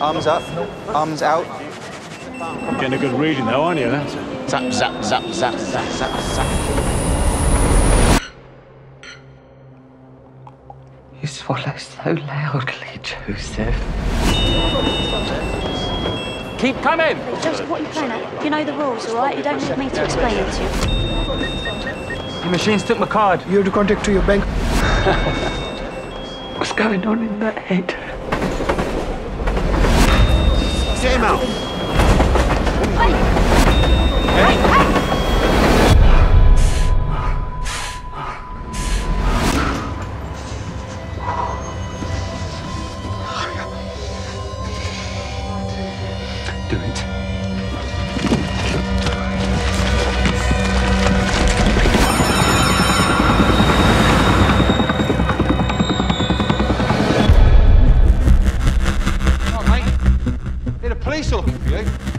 Arms up, arms out. Getting a good reading though, aren't you? That's it. Zap, zap, zap, zap, zap, zap, zap. You swallow so loudly, Joseph. Keep coming! Joseph, what are you playing at? You know the rules, all right? You don't need me to explain it to you. The machines took my card. You have to contact to your bank. What's going on in that head? Get him out! Hey! Hey! Hey! Do it. Police are looking for you.